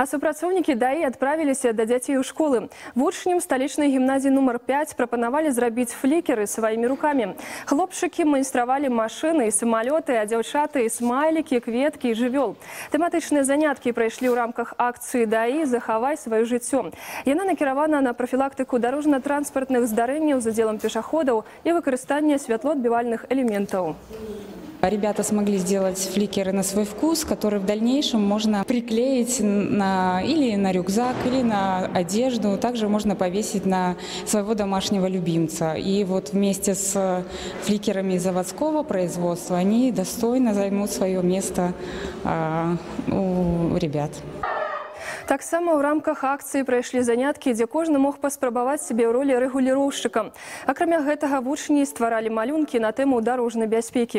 А супрацоўнікі ДАІ адправіліся да дзяцей у школы. Вучням сталічнай гімназіі номер 5 прапанавалі зрабіць флікеры сваімі рукамі. Хлопчыкі майстравалі машыны і самалёты, а дзяўчаты і смайлікі, кветкі і жывёл. Тэматычныя заняткі прайшлі ў рамках акцыі ДАІ «Захавай сваё жыццё». Яна накіравана на профілактыку дарожна-транспартных здарэнняў з удзелам пешаходаў і выкарыстанне святлоадбівальных элементаў. Ребята смогли сделать фликеры на свой вкус, которые в дальнейшем можно приклеить или на рюкзак, или на одежду. Также можно повесить на своего домашнего любимца. И вот вместе с фликерами заводского производства они достойно займут свое место у ребят. Таксама ў рамках акцыі прайшлі заняткі, дзе кожны мог паспрабаваць сябе ў ролі рэгуліроўшчыка. Акрамя гэтага вучні стваралі малюнкі на тэму дарожнай бяспекі.